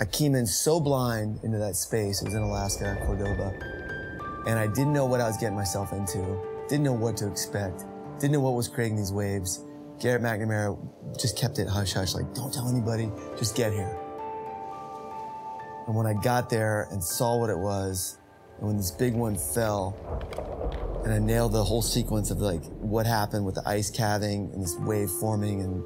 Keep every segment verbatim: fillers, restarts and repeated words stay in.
I came in so blind into that space. It was in Alaska, Cordova. And I didn't know what I was getting myself into. Didn't know what to expect. Didn't know what was creating these waves. Garrett McNamara just kept it hush-hush, like, don't tell anybody, just get here. And when I got there and saw what it was, and when this big one fell, and I nailed the whole sequence of like what happened with the ice calving and this wave forming and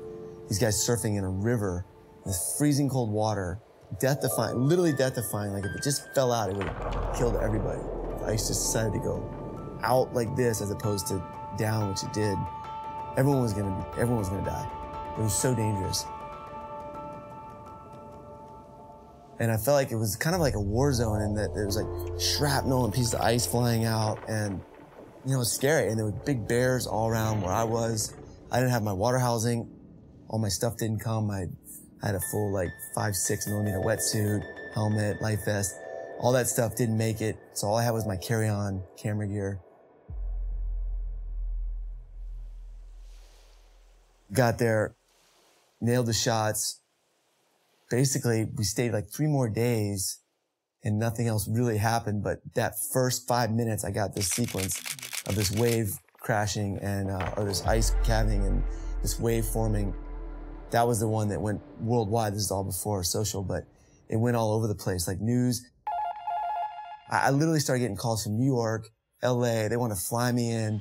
these guys surfing in a river, this freezing cold water, death-defying, literally death-defying. Like if it just fell out, it would have killed everybody. The ice just decided to go out like this as opposed to down, which it did. Everyone was gonna, be, everyone was gonna die. It was so dangerous. And I felt like it was kind of like a war zone in that there was like shrapnel and pieces of ice flying out, and you know, it was scary. And there were big bears all around where I was. I didn't have my water housing. All my stuff didn't come. I, I had a full like five, six millimeter wetsuit, helmet, life vest. All that stuff didn't make it. So all I had was my carry-on camera gear. Got there, nailed the shots. Basically, we stayed like three more days and nothing else really happened. But that first five minutes, I got this sequence of this wave crashing and, uh, or this ice calving and this wave forming. That was the one that went worldwide. This is all before social, but it went all over the place, like news. I, I literally started getting calls from New York, L A. They want to fly me in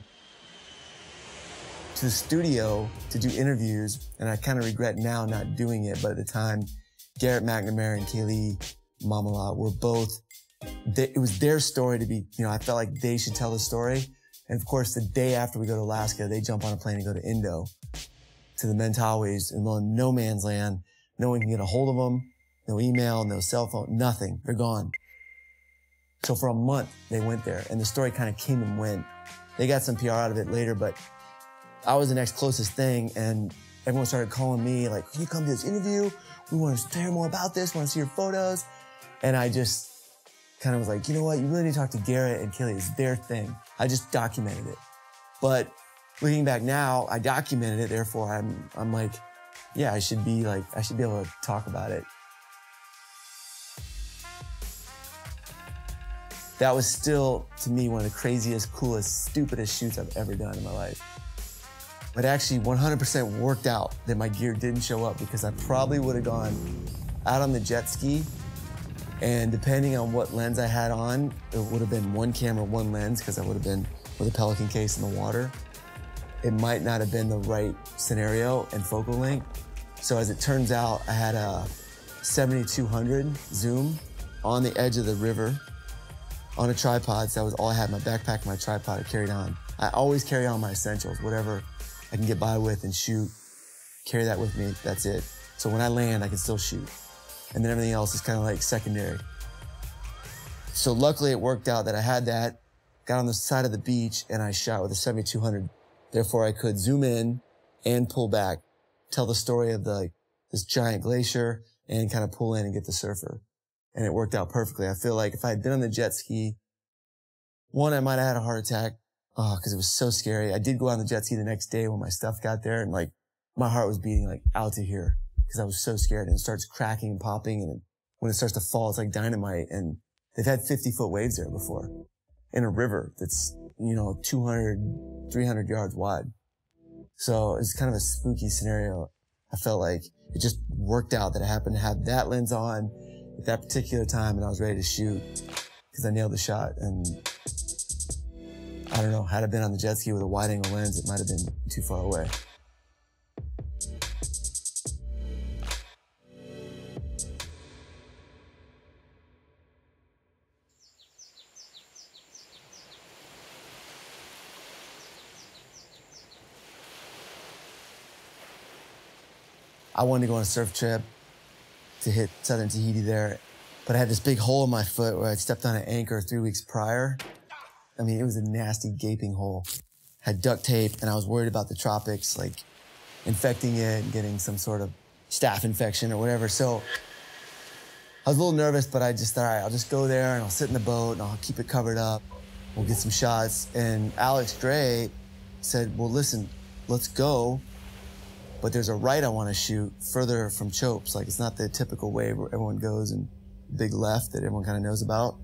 to the studio to do interviews, and I kind of regret now not doing it, but at the time, Garrett McNamara and Keali'i Mamala were both, they, it was their story to be, you know, I felt like they should tell the story. And of course, the day after we go to Alaska, they jump on a plane and go to Indo, to the Mentawais, and in no man's land. No one can get a hold of them, no email, no cell phone, nothing, they're gone. So for a month, they went there, and the story kind of came and went. They got some P R out of it later, but I was the next closest thing, and everyone started calling me like, can you come to this interview? We want to hear more about this, we want to see your photos. And I just kind of was like, you know what? You really need to talk to Garrett and Keali'i. It's their thing. I just documented it. But looking back now, I documented it. Therefore, I'm, I'm like, yeah, I should be like, I should be able to talk about it. That was still, to me, one of the craziest, coolest, stupidest shoots I've ever done in my life. But actually one hundred percent worked out that my gear didn't show up, because I probably would have gone out on the jet ski, and depending on what lens I had on, it would have been one camera, one lens, because I would have been with a Pelican case in the water. It might not have been the right scenario and focal length. So as it turns out, I had a seventy-two hundred zoom on the edge of the river on a tripod, so that was all I had, my backpack and my tripod I carried on. I always carry on my essentials, whatever I can get by with and shoot, carry that with me, that's it. So when I land, I can still shoot. And then everything else is kind of like secondary. So luckily it worked out that I had that, got on the side of the beach, and I shot with a seventy-two hundred. Therefore I could zoom in and pull back, tell the story of the this giant glacier, and kind of pull in and get the surfer. And it worked out perfectly. I feel like if I had been on the jet ski, one, I might have had a heart attack. Oh, because it was so scary. I did go on the jet ski the next day when my stuff got there, and like my heart was beating like out to here because I was so scared. And it starts cracking and popping, and when it starts to fall, it's like dynamite. And they've had fifty foot waves there before in a river that's, you know, two hundred, three hundred yards wide. So it's kind of a spooky scenario. I felt like it just worked out that I happened to have that lens on at that particular time, and I was ready to shoot because I nailed the shot. And I don't know, had I been on the jet ski with a wide-angle lens, it might have been too far away. I wanted to go on a surf trip to hit southern Tahiti there, but I had this big hole in my foot where I'd stepped on an anchor three weeks prior. I mean, it was a nasty gaping hole. Had duct tape, and I was worried about the tropics, like infecting it and getting some sort of staph infection or whatever. So I was a little nervous, but I just thought, all right, I'll just go there and I'll sit in the boat and I'll keep it covered up. We'll get some shots. And Alex Gray said, well, listen, let's go. But there's a right I want to shoot further from Chopes. Like, it's not the typical way where everyone goes and big left that everyone kind of knows about.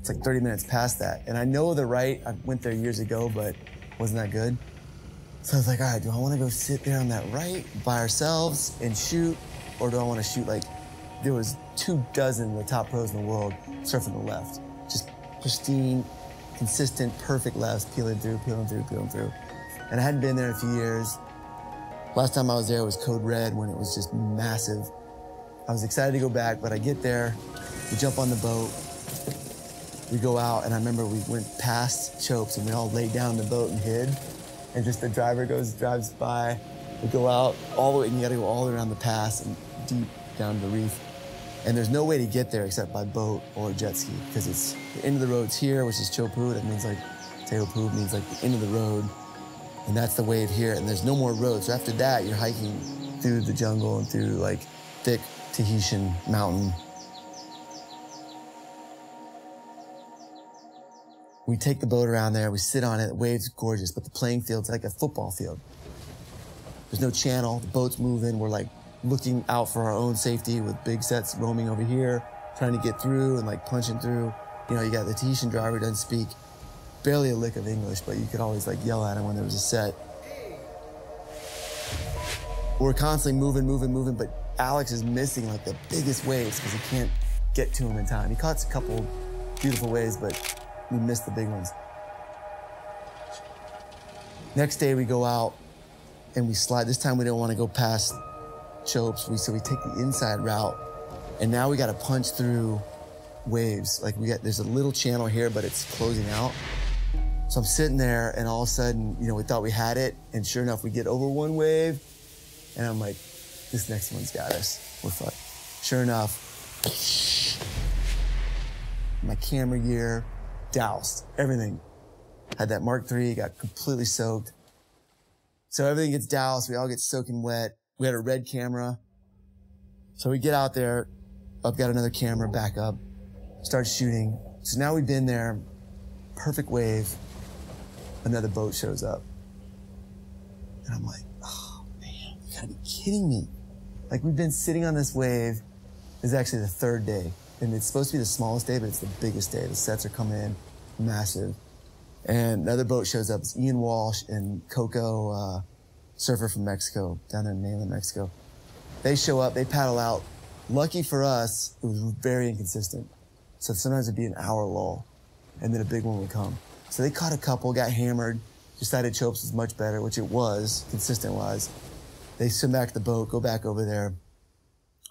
It's like thirty minutes past that. And I know the right, I went there years ago, but wasn't that good. So I was like, all right, do I want to go sit there on that right by ourselves and shoot? Or do I want to shoot like, there was two dozen of the top pros in the world surfing the left. Just pristine, consistent, perfect lefts, peeling through, peeling through, peeling through. And I hadn't been there in a few years. Last time I was there was Code Red when it was just massive. I was excited to go back, but I get there, we jump on the boat, we go out, and I remember we went past Chopes and we all laid down in the boat and hid. And just the driver goes, drives by, we go out all the way, and you gotta go all the way around the pass and deep down the reef. And there's no way to get there except by boat or jet ski, because it's the end of the road's here, which is Teahupo'o, that means like, Teahupo'o means like the end of the road. And that's the wave here, and there's no more roads. So after that, you're hiking through the jungle and through like thick Tahitian mountain. We take the boat around there, we sit on it, the wave's gorgeous, but the playing field's like a football field. There's no channel, the boat's moving, we're like looking out for our own safety with big sets roaming over here, trying to get through and like punching through. You know, you got the Tahitian driver who doesn't speak barely a lick of English, but you could always like yell at him when there was a set. We're constantly moving, moving, moving, but Alex is missing like the biggest waves because he can't get to him in time. He caught a couple beautiful waves, but we missed the big ones. Next day we go out and we slide. This time we didn't want to go past Chopes, we, so we take the inside route, and now we got to punch through waves. Like we got, there's a little channel here, but it's closing out. So I'm sitting there, and all of a sudden, you know, we thought we had it, and sure enough, we get over one wave, and I'm like, this next one's got us. We're fucked. Sure enough, my camera gear, doused, everything. Had that Mark three, got completely soaked. So everything gets doused, we all get soaking wet. We had a red camera. So we get out there, I've got another camera back up, start shooting. So now we've been there, perfect wave, another boat shows up. And I'm like, oh man, you gotta be kidding me. Like we've been sitting on this wave, this is actually the third day. And it's supposed to be the smallest day, but it's the biggest day. The sets are coming in, massive. And another boat shows up, it's Ian Walsh and Coco, uh, surfer from Mexico, down in mainland Mexico. They show up, they paddle out. Lucky for us, it was very inconsistent. So sometimes it'd be an hour lull, and then a big one would come. So they caught a couple, got hammered, decided Chopes was much better, which it was, consistent-wise. They swim back to the boat, go back over there.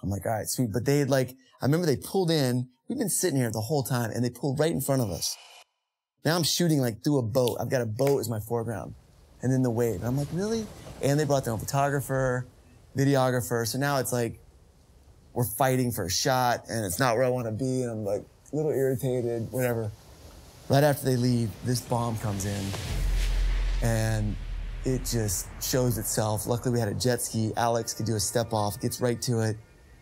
I'm like, all right, sweet. But they had like, I remember they pulled in, we've been sitting here the whole time, and they pulled right in front of us. Now I'm shooting like through a boat. I've got a boat as my foreground, and then the wave. And I'm like, really? And they brought their own photographer, videographer. So now it's like, we're fighting for a shot, and it's not where I want to be, and I'm like a little irritated, whatever. Right after they leave, this bomb comes in, and it just shows itself. Luckily, we had a jet ski. Alex could do a step off, gets right to it.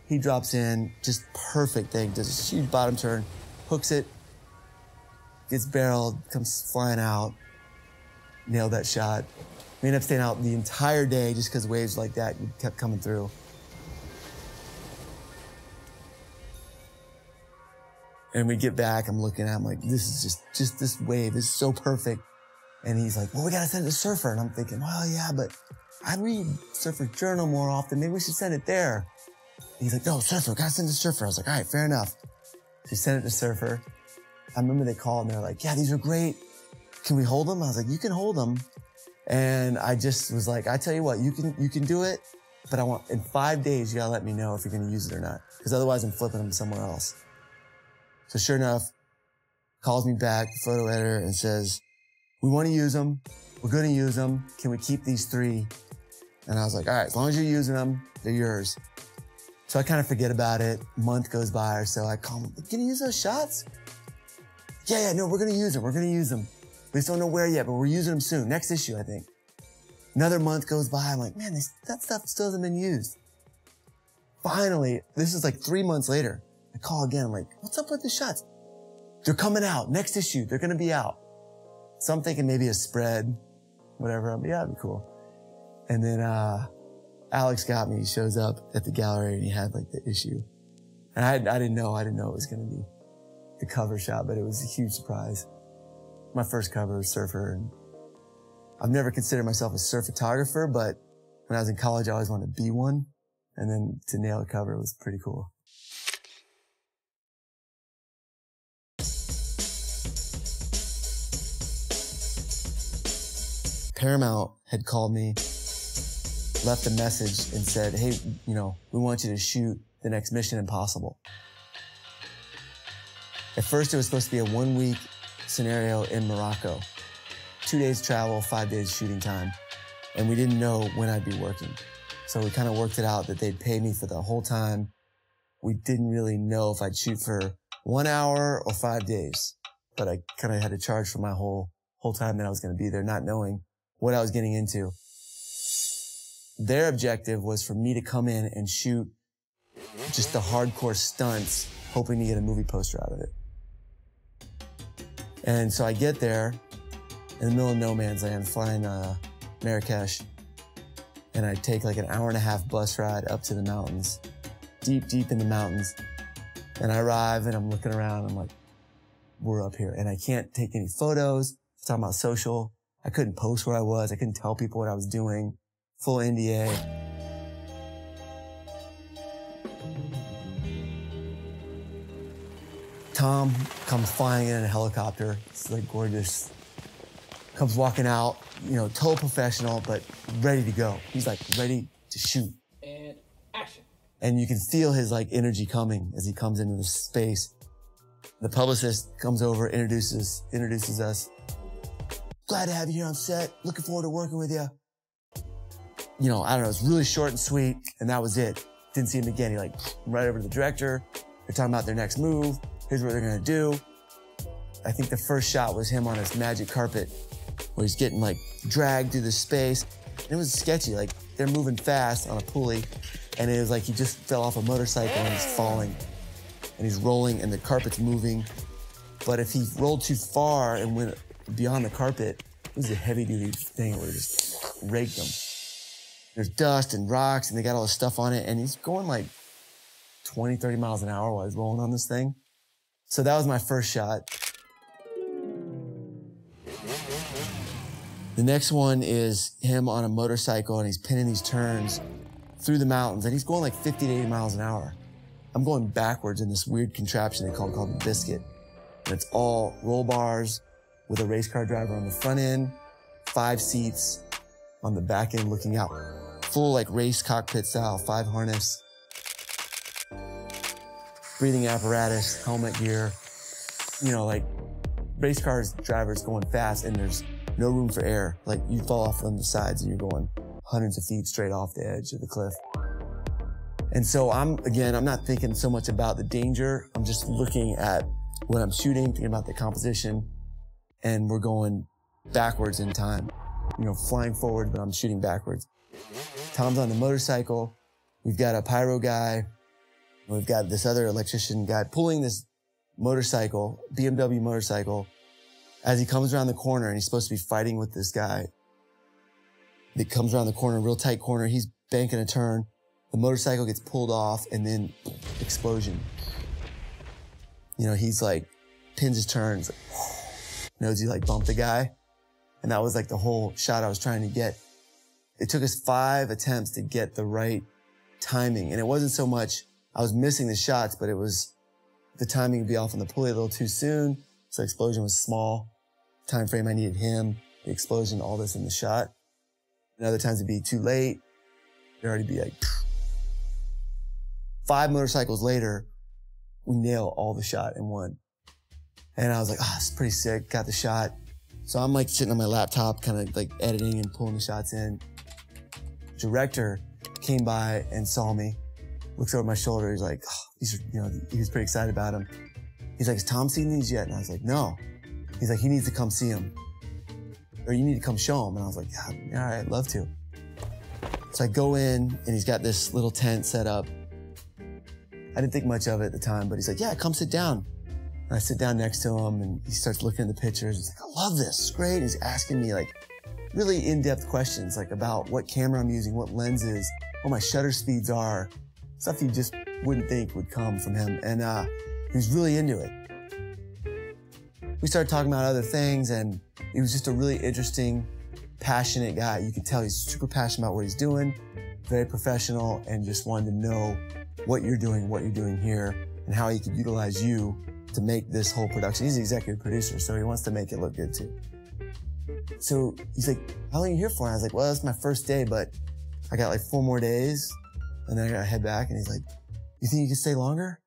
He drops in, just perfect thing, does a huge bottom turn, hooks it, gets barreled, comes flying out, nailed that shot. We ended up staying out the entire day just because waves like that kept coming through. And we get back, I'm looking at him like, this is just, just this wave is so perfect. And he's like, well, we gotta send it to Surfer. And I'm thinking, well, yeah, but I read Surfer Journal more often. Maybe we should send it there. And he's like, no, Surfer, gotta send it to Surfer. I was like, all right, fair enough. So we sent it to Surfer. I remember they called and they're like, yeah, these are great. Can we hold them? I was like, you can hold them. And I just was like, I tell you what, you can, you can do it, but I want, in five days, you gotta let me know if you're gonna use it or not. Because otherwise I'm flipping them somewhere else. So sure enough, calls me back, photo editor, and says, we want to use them. We're going to use them. Can we keep these three? And I was like, all right, as long as you're using them, they're yours. So I kind of forget about it. A month goes by or so. I call them, can you use those shots? Yeah, yeah, no, we're going to use them. We're going to use them. We just don't know where yet, but we're using them soon. Next issue, I think. Another month goes by. I'm like, man, this, that stuff still hasn't been used. Finally, this is like three months later. I call again, I'm like, what's up with the shots? They're coming out, next issue, they're gonna be out. So I'm thinking maybe a spread, whatever, I'm like, yeah, that'd be cool. And then uh, Alex got me. He shows up at the gallery and he had like the issue. And I, I didn't know, I didn't know it was going to be the cover shot, but it was a huge surprise. My first cover, surfer. And I've never considered myself a surf photographer, but when I was in college, I always wanted to be one. And then to nail a cover was pretty cool. Paramount had called me, left a message and said, hey, you know, we want you to shoot the next Mission Impossible. At first, it was supposed to be a one-week scenario in Morocco. Two days travel, five days shooting time. And we didn't know when I'd be working. So we kind of worked it out that they'd pay me for the whole time. We didn't really know if I'd shoot for one hour or five days. But I kind of had to charge for my whole, whole time that I was going to be there, not knowing what I was getting into. Their objective was for me to come in and shoot just the hardcore stunts, hoping to get a movie poster out of it. And so I get there in the middle of no man's land, flying uh, Marrakesh, and I take like an hour and a half bus ride up to the mountains, deep, deep in the mountains. And I arrive and I'm looking around, I'm like, we're up here. And I can't take any photos, it's talking about social. I couldn't post where I was, I couldn't tell people what I was doing. Full N D A. Tom comes flying in a helicopter. It's like gorgeous. Comes walking out, you know, total professional, but ready to go. He's like ready to shoot. And action. And you can feel his like energy coming as he comes into the space. The publicist comes over, introduces, introduces us. Glad to have you here on set. Looking forward to working with you. You know, I don't know, it's really short and sweet, and that was it. Didn't see him again. He like, right over to the director. They're talking about their next move. Here's what they're gonna do. I think the first shot was him on his magic carpet, where he's getting like dragged through the space. And it was sketchy, like they're moving fast on a pulley, and it was like he just fell off a motorcycle and he's falling. And he's rolling and the carpet's moving. But if he rolled too far and went beyond the carpet, it was a heavy duty thing, it would've just raked him. There's dust and rocks and they got all this stuff on it. And he's going like twenty, thirty miles an hour while he's rolling on this thing. So that was my first shot. The next one is him on a motorcycle and he's pinning these turns through the mountains and he's going like fifty to eighty miles an hour. I'm going backwards in this weird contraption they call called the biscuit. And it's all roll bars with a race car driver on the front end, five seats on the back end looking out. Full like race cockpit style, five harness, breathing apparatus, helmet gear, you know, like race cars, drivers going fast and there's no room for air. Like you fall off on the sides and you're going hundreds of feet straight off the edge of the cliff. And so I'm, again, I'm not thinking so much about the danger. I'm just looking at what I'm shooting, thinking about the composition, and we're going backwards in time. You know, flying forward, but I'm shooting backwards. Tom's on the motorcycle. We've got a pyro guy. We've got this other electrician guy pulling this motorcycle, B M W motorcycle, as he comes around the corner and he's supposed to be fighting with this guy. It comes around the corner, real tight corner. He's banking a turn. The motorcycle gets pulled off and then explosion. You know, he's like, pins his turns. Knows he like bumped the guy. And that was like the whole shot I was trying to get. It took us five attempts to get the right timing. And it wasn't so much I was missing the shots, but it was the timing would be off on the pulley a little too soon. So the explosion was small. Time frame I needed him, the explosion, all this in the shot. And other times it'd be too late. It'd already be like phew. Five motorcycles later, we nail all the shot in one. And I was like, ah, oh, it's pretty sick. Got the shot. So I'm like sitting on my laptop, kind of like editing and pulling the shots in. Director came by and saw me, looks over my shoulder. He's like, oh, these are, you know, he was pretty excited about him. He's like, has Tom seen these yet? And I was like, no. He's like, he needs to come see him, or you need to come show him. And I was like, yeah, all right, I'd love to. So I go in and he's got this little tent set up. I didn't think much of it at the time, but he's like, yeah, come sit down. And I sit down next to him and he starts looking at the pictures. He's like, I love this, it's great. And he's asking me like really in-depth questions, like about what camera I'm using, what lenses, what my shutter speeds are, stuff you just wouldn't think would come from him. And uh, he was really into it. We started talking about other things, and he was just a really interesting, passionate guy. You could tell he's super passionate about what he's doing, very professional, and just wanted to know what you're doing, what you're doing here, and how he could utilize you to make this whole production. He's the executive producer, so he wants to make it look good too. So he's like, how long are you here for? And I was like, well, it's my first day, but I got like four more days, and then I gotta head back. And he's like, you think you can stay longer?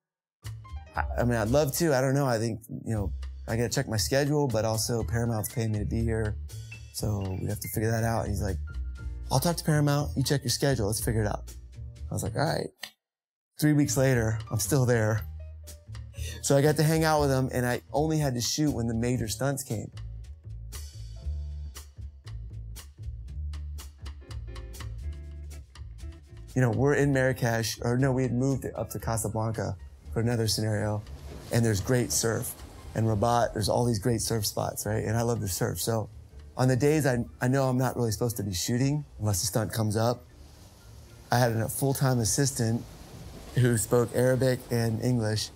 I, I mean, I'd love to, I don't know. I think, you know, I gotta check my schedule, but also Paramount's paying me to be here, so we have to figure that out. And he's like, I'll talk to Paramount, you check your schedule, let's figure it out. I was like, all right. Three weeks later, I'm still there. So I got to hang out with him, and I only had to shoot when the major stunts came. You know, we're in Marrakesh, or no, we had moved up to Casablanca for another scenario, and there's great surf. And Rabat, there's all these great surf spots, right? And I love to surf. So on the days I, I know I'm not really supposed to be shooting, unless the stunt comes up, I had a full-time assistant who spoke Arabic and English.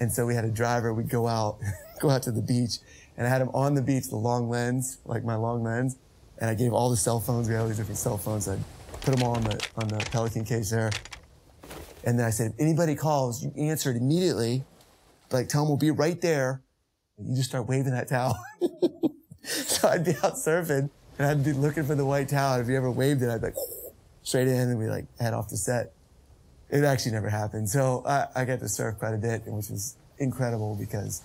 And so we had a driver, we'd go out, go out to the beach, and I had him on the beach, the long lens, like my long lens, and I gave all the cell phones, we had all these different cell phones, I put them all on the, on the Pelican case there. And then I said, if anybody calls, you answer it immediately, like tell them we'll be right there, and you just start waving that towel. So I'd be out surfing, and I'd be looking for the white towel, and if you ever waved it, I'd be like, straight in, and we'd like head off the set. It actually never happened. So I, I got to surf quite a bit, which was incredible because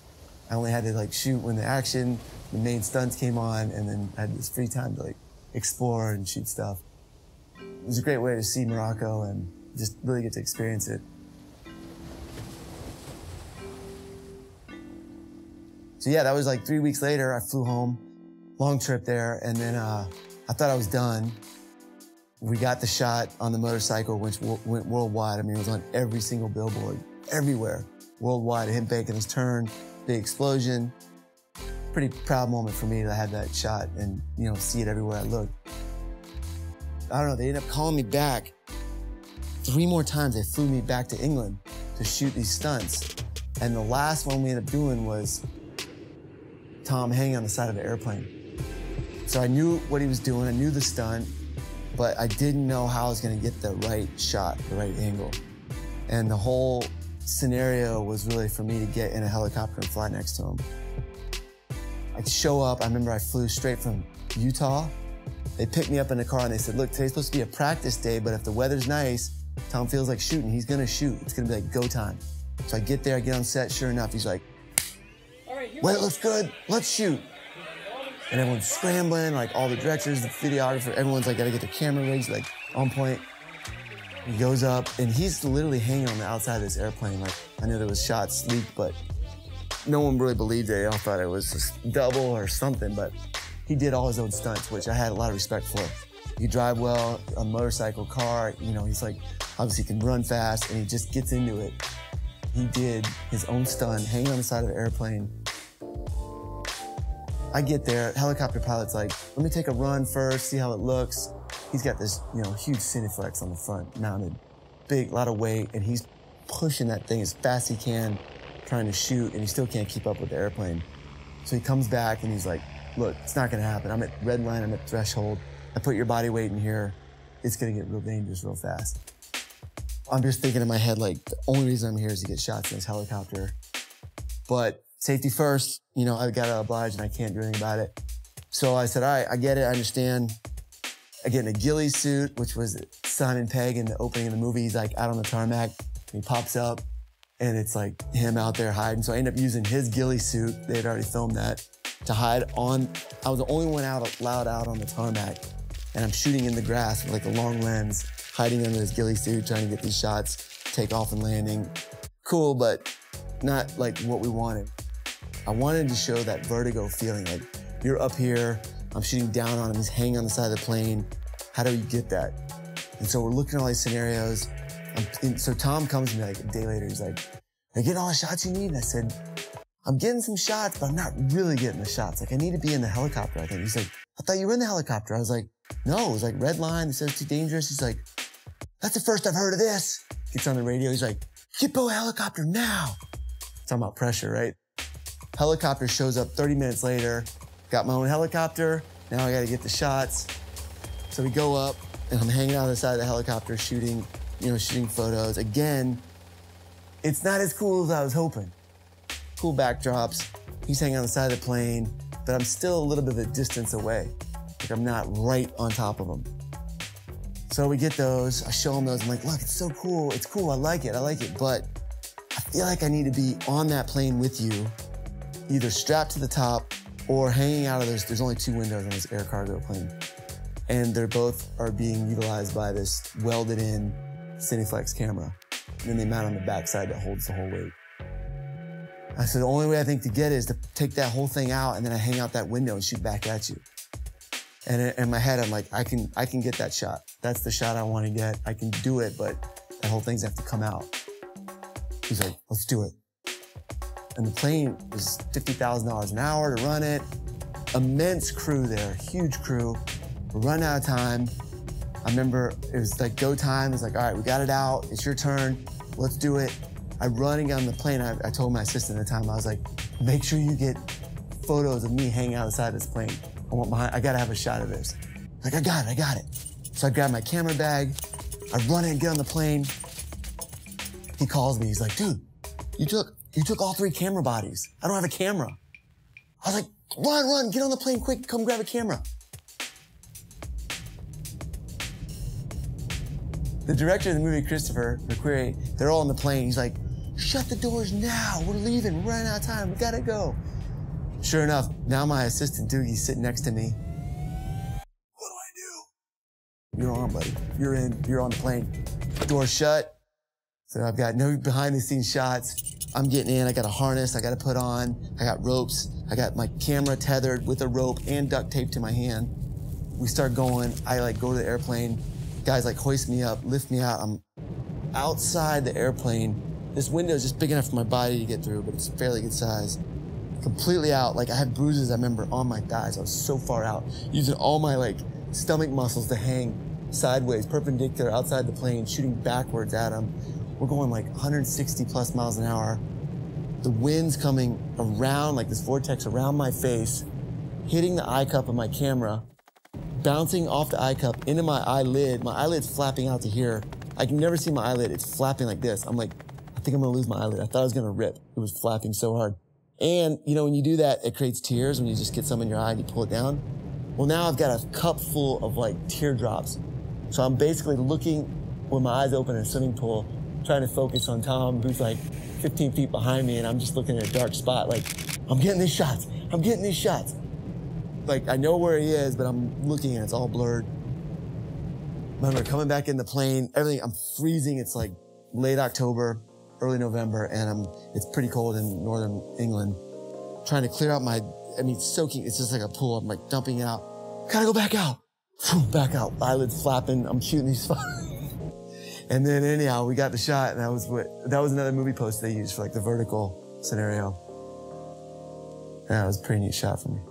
I only had to like shoot when the action, the main stunts came on, and then I had this free time to like explore and shoot stuff. It was a great way to see Morocco and just really get to experience it. So yeah, that was like three weeks later, I flew home, long trip there, and then uh, I thought I was done. We got the shot on the motorcycle, which went worldwide. I mean, it was on every single billboard, everywhere, worldwide. Him making his turn, the explosion. Pretty proud moment for me to have that shot and, you know, see it everywhere I looked. I don't know, they ended up calling me back. Three more times they flew me back to England to shoot these stunts. And the last one we ended up doing was Tom hanging on the side of an airplane. So I knew what he was doing, I knew the stunt, but I didn't know how I was gonna get the right shot, the right angle. And the whole scenario was really for me to get in a helicopter and fly next to him. I'd show up, I remember I flew straight from Utah. They picked me up in the car and they said, look, today's supposed to be a practice day, but if the weather's nice, Tom feels like shooting, he's gonna shoot. It's gonna be like go time. So I get there, I get on set, sure enough, he's like, all right, well, it looks good, let's shoot. And everyone's scrambling, like all the directors, the videographer, everyone's like, gotta get their camera rigs, like on point. He goes up and he's literally hanging on the outside of this airplane. Like I knew there was shots leaked, but no one really believed it. They all thought it was just double or something, but he did all his own stunts, which I had a lot of respect for. He drive well, a motorcycle, car, you know, he's like, obviously he can run fast and he just gets into it. He did his own stunt, hanging on the side of an airplane. I get there, helicopter pilot's like, let me take a run first, see how it looks. He's got this, you know, huge Cineflex on the front, mounted, big, lot of weight, and he's pushing that thing as fast as he can, trying to shoot, and he still can't keep up with the airplane. So he comes back and he's like, look, it's not gonna happen. I'm at red line, I'm at threshold. I put your body weight in here. It's gonna get real dangerous real fast. I'm just thinking in my head, like, the only reason I'm here is to get shots in this helicopter. But safety first, you know, I've got to oblige and I can't do anything about it. So I said, all right, I get it, I understand. I get in a ghillie suit, which was Simon Pegg in the opening of the movie. He's like out on the tarmac, and he pops up and it's like him out there hiding. So I ended up using his ghillie suit, they'd already filmed that, to hide on. I was the only one out loud out on the tarmac and I'm shooting in the grass with like a long lens, hiding under his ghillie suit, trying to get these shots, take off and landing. Cool, but not like what we wanted. I wanted to show that vertigo feeling, like you're up here, I'm shooting down on him, he's hanging on the side of the plane. How do you get that? And so we're looking at all these scenarios. And so Tom comes to me like a day later, he's like, are you getting all the shots you need? And I said, I'm getting some shots, but I'm not really getting the shots. Like I need to be in the helicopter, I think. He's like, I thought you were in the helicopter. I was like, no, it was like red line. They said it's too dangerous. He's like, that's the first I've heard of this. Gets on the radio. He's like, Teahupo'o helicopter now. Talking about pressure, right? Helicopter shows up thirty minutes later. Got my own helicopter. Now I got to get the shots. So we go up and I'm hanging out on the side of the helicopter shooting, you know, shooting photos. Again, it's not as cool as I was hoping. Cool backdrops. He's hanging on the side of the plane, but I'm still a little bit of a distance away. Like I'm not right on top of him. So we get those, I show him those. I'm like, look, it's so cool. It's cool, I like it, I like it. But I feel like I need to be on that plane with you, either strapped to the top or hanging out of those. There's only two windows on this air cargo plane. And they're both are being utilized by this welded in Cineflex camera. And then they mount on the backside that holds the whole weight. I said, the only way I think to get it is to take that whole thing out and then I hang out that window and shoot back at you. And in my head, I'm like, I can I can get that shot. That's the shot I want to get. I can do it, but that whole thing's have to come out. He's like, let's do it. And the plane was fifty thousand dollars an hour to run it. Immense crew there, huge crew. We run out of time. I remember it was like go time. It's like, all right, we got it out. It's your turn. Let's do it. I'm running on the plane. I, I told my assistant at the time, I was like, make sure you get photos of me hanging outside this plane. I want behind, I gotta have a shot of this. Like, I got it, I got it. So I grab my camera bag, I run in, get on the plane. He calls me, he's like, dude, you took, you took all three camera bodies. I don't have a camera. I was like, run, run, get on the plane quick, come grab a camera. The director of the movie, Christopher McQuarrie, they're all on the plane. He's like, shut the doors now, we're leaving, we're running out of time, we gotta go. Sure enough, now my assistant Doogie's sitting next to me. What do I do? You're on, buddy. You're in. You're on the plane. Door shut. So I've got no behind-the-scenes shots. I'm getting in. I got a harness I got to put on. I got ropes. I got my camera tethered with a rope and duct tape to my hand. We start going. I, like, go to the airplane. Guys, like, hoist me up, lift me out. I'm outside the airplane. This window is just big enough for my body to get through, but it's fairly good size. Completely out, like I had bruises, I remember, on my thighs. I was so far out, using all my like stomach muscles to hang sideways, perpendicular, outside the plane, shooting backwards at him. We're going like one hundred sixty plus miles an hour. The wind's coming around, like this vortex around my face, hitting the eye cup of my camera, bouncing off the eye cup into my eyelid. My eyelid's flapping out to here. I can never see my eyelid, it's flapping like this. I'm like, I think I'm gonna lose my eyelid. I thought I was gonna rip. It was flapping so hard. And, you know, when you do that, it creates tears when you just get some in your eye and you pull it down. Well, now I've got a cup full of, like, teardrops. So I'm basically looking with my eyes open in a swimming pool, trying to focus on Tom, who's, like, fifteen feet behind me, and I'm just looking at a dark spot, like, I'm getting these shots. I'm getting these shots. Like, I know where he is, but I'm looking, and it's all blurred. I remember coming back in the plane, everything, I'm freezing. It's, like, late October. Early November, and I'm, it's pretty cold in northern England. I'm trying to clear out my, I mean, soaking, it's just like a pool. I'm like dumping it out. Gotta go back out. Back out, eyelids flapping. I'm shooting these spots. And then anyhow, we got the shot, and that was what, that was another movie post they used for like the vertical scenario. Yeah, it was a pretty neat shot for me.